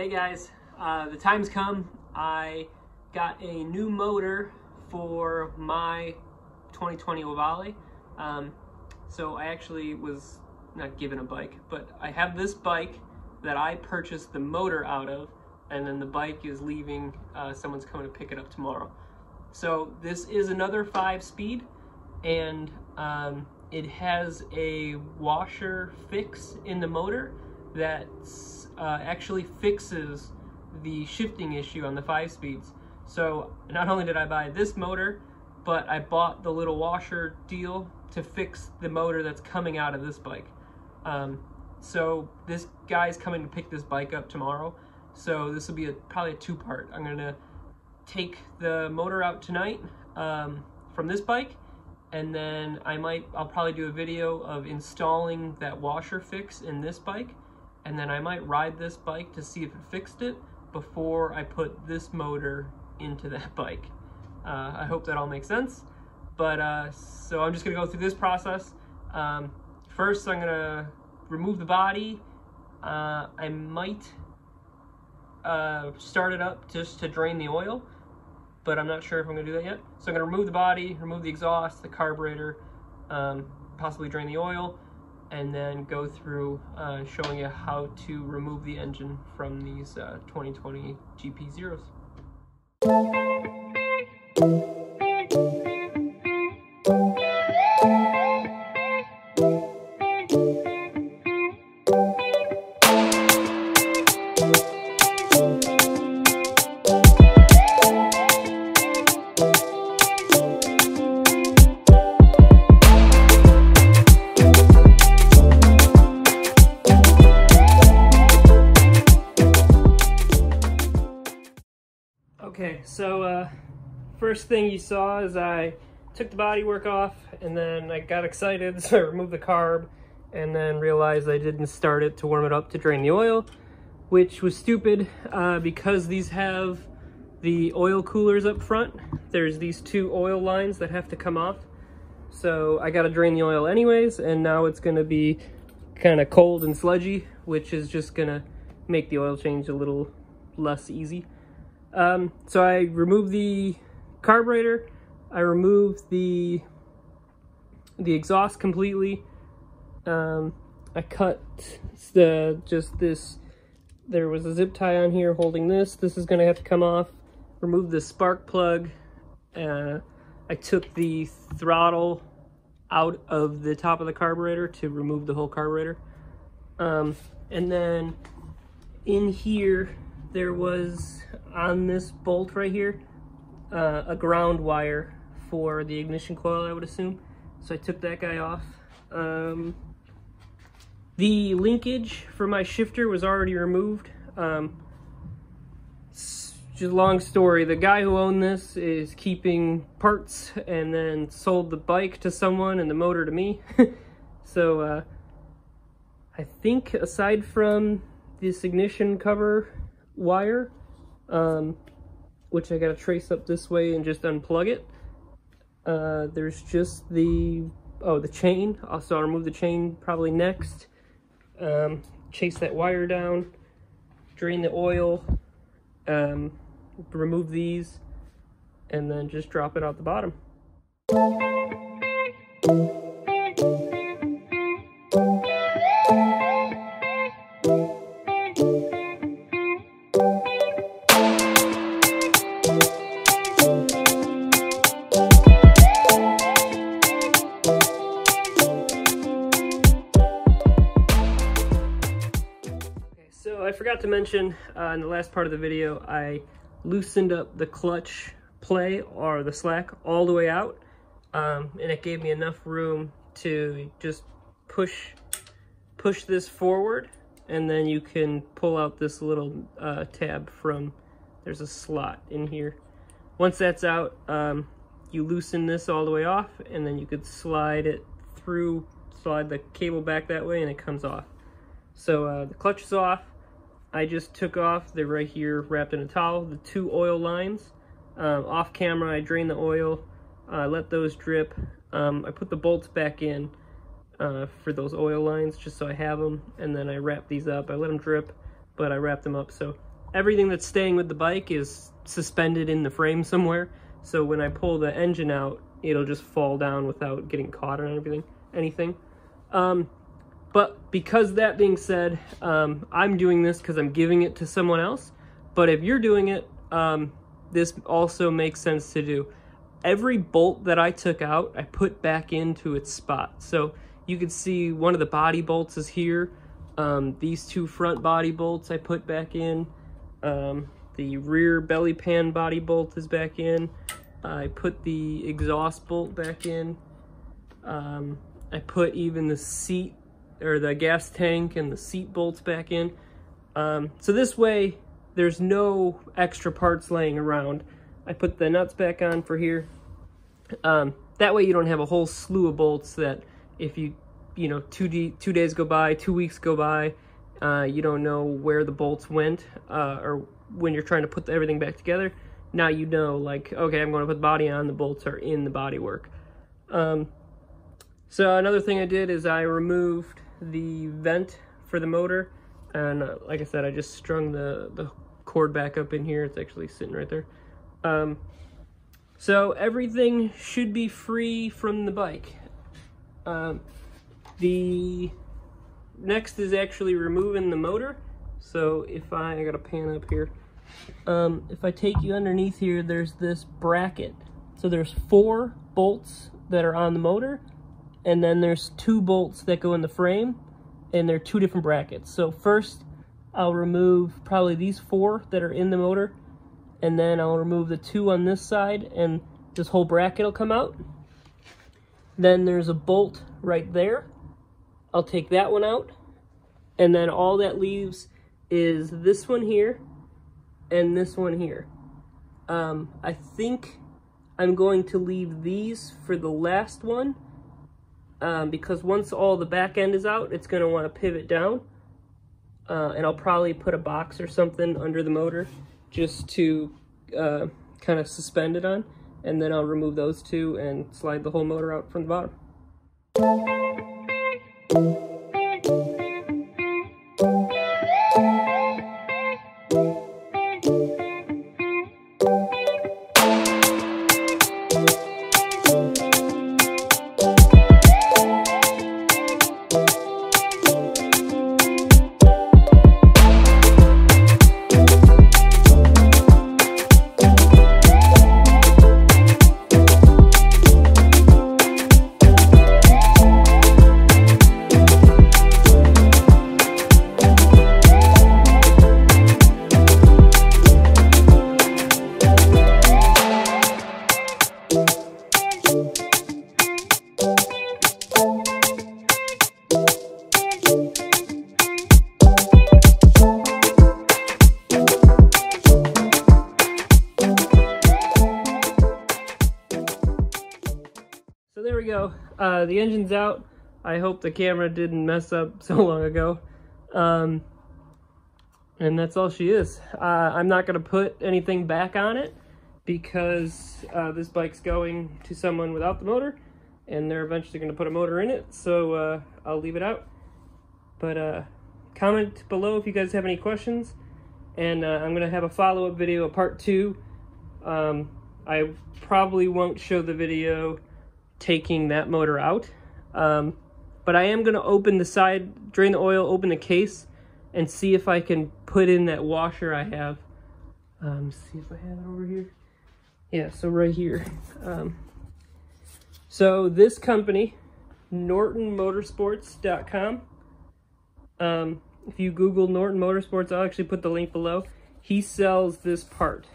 Hey guys, the time's come. I got a new motor for my 2020 Ohvale. So I actually was not given a bike, but I have this bike that I purchased the motor out of, and then the bike is leaving. Someone's coming to pick it up tomorrow. So this is another 5-speed, and it has a washer fix in the motor that actually fixes the shifting issue on the 5-speeds. So not only did I buy this motor, but I bought the little washer deal to fix the motor that's coming out of this bike. So this guy's coming to pick this bike up tomorrow. So this will be probably a two-part. I'm gonna take the motor out tonight from this bike, and then I'll probably do a video of installing that washer fix in this bike, and then I might ride this bike to see if it fixed it before I put this motor into that bike. I hope that all makes sense, but so I'm just gonna go through this process. First I'm gonna remove the body. I might start it up just to drain the oil, but I'm not sure if I'm gonna do that yet. So I'm gonna remove the body, remove the exhaust, the carburetor, possibly drain the oil, and then go through showing you how to remove the engine from these 2020 GP Zeros. Okay, so first thing you saw is I took the bodywork off, and then I got excited, so I removed the carb, and then realized I didn't start it to warm it up to drain the oil, which was stupid because these have the oil coolers up front. There's these two oil lines that have to come off, so I got to drain the oil anyways, and now it's going to be kind of cold and sludgy, which is just going to make the oil change a little less easy. So I removed the carburetor, I removed the exhaust completely. I cut there was a zip tie on here holding this. This is going to have to come off. Remove the spark plug. I took the throttle out of the top of the carburetor to remove the whole carburetor. And then in here, there was, on this bolt right here, a ground wire for the ignition coil, I would assume. So I took that guy off. The linkage for my shifter was already removed. Just long story, the guy who owned this is keeping parts and then sold the bike to someone and the motor to me. So I think aside from this ignition cover wire, which I gotta trace up this way and just unplug it, there's just the chain. Also I'll remove the chain probably next. Chase that wire down, drain the oil, remove these, and then just drop it out the bottom. I forgot to mention in the last part of the video, I loosened up the clutch play or the slack all the way out, and it gave me enough room to just push this forward, and then you can pull out this little tab from, there's a slot in here. Once that's out, you loosen this all the way off, and then you could slide the cable back that way, and it comes off. So the clutch is off. I just took off, they're right here wrapped in a towel, the two oil lines. Off camera, I drained the oil, let those drip. I put the bolts back in for those oil lines just so I have them, and then I wrap these up. I let them drip, but I wrap them up so everything that's staying with the bike is suspended in the frame somewhere, so when I pull the engine out, it'll just fall down without getting caught on anything. But because that being said, I'm doing this because I'm giving it to someone else, but if you're doing it, this also makes sense to do. Every bolt that I took out, I put back into its spot. So you can see one of the body bolts is here. These two front body bolts I put back in. The rear belly pan body bolt is back in. I put the exhaust bolt back in. I put even the seat or the gas tank and the seat bolts back in. So this way there's no extra parts laying around. I put the nuts back on for here. That way you don't have a whole slew of bolts that if you know, 2 days go by, 2 weeks go by, you don't know where the bolts went, or when you're trying to put everything back together. Now you know, like, okay, I'm going to put the body on, the bolts are in the body work. So another thing I did is I removed the vent for the motor, and like I said, I just strung the cord back up in here. It's actually sitting right there. So everything should be free from the bike. The next is actually removing the motor. So if I gotta pan up here, if I take you underneath here, there's this bracket. So there's 4 bolts that are on the motor, and then there's 2 bolts that go in the frame, and they're 2 different brackets. So first I'll remove probably these 4 that are in the motor, and then I'll remove the 2 on this side, and this whole bracket will come out. Then there's a bolt right there. I'll take that one out, and then all that leaves is this one here and this one here. I think I'm going to leave these for the last one, because once all the back end is out, it's going to want to pivot down, and I'll probably put a box or something under the motor just to kind of suspend it on, and then I'll remove those 2 and slide the whole motor out from the bottom. The engine's out. I hope the camera didn't mess up so long ago. And that's all she is. I'm not going to put anything back on it because this bike's going to someone without the motor, and they're eventually going to put a motor in it, so I'll leave it out. But comment below if you guys have any questions, and I'm going to have a follow-up video, a part 2. I probably won't show the video taking that motor out, but I am going to open the side, drain the oil, open the case, and see if I can put in that washer I have. See if I have it over here. Yeah, so right here. So this company, nortonmotorsports.com, if you Google Norton Motorsports, I'll actually put the link below. He sells this part.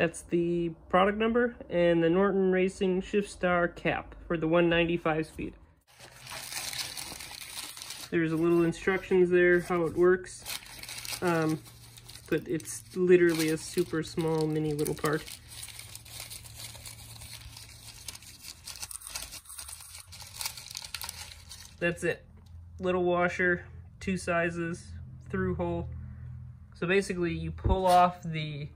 That's the product number, and the Norton Racing Shift Star cap for the 195 speed. There's a little instructions there how it works, but it's literally a super small mini little part. That's it. Little washer, 2 sizes, through hole. So basically you pull off the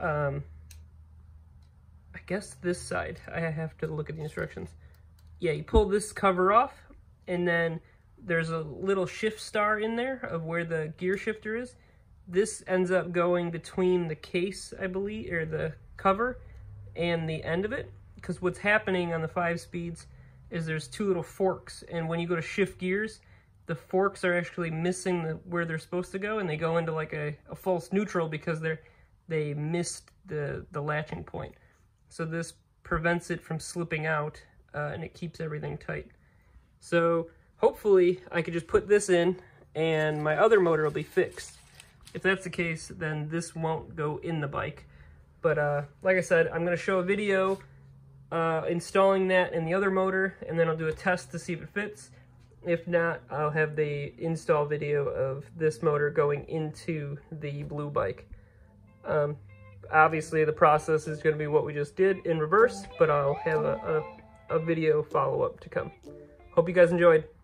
I guess this side, I have to look at the instructions. Yeah, you pull this cover off, and then there's a little shift star in there of where the gear shifter is. This ends up going between the case, I believe, or the cover, and the end of it. Because what's happening on the 5-speeds is there's two little forks, and when you go to shift gears, the forks are actually missing where they're supposed to go, and they go into like a false neutral because they missed the latching point. So this prevents it from slipping out, and it keeps everything tight. So hopefully I could just put this in and my other motor will be fixed. If that's the case, then this won't go in the bike. But like I said, I'm going to show a video installing that in the other motor, and then I'll do a test to see if it fits. If not, I'll have the install video of this motor going into the blue bike. Obviously, the process is going to be what we just did in reverse, but I'll have a video follow-up to come. Hope you guys enjoyed.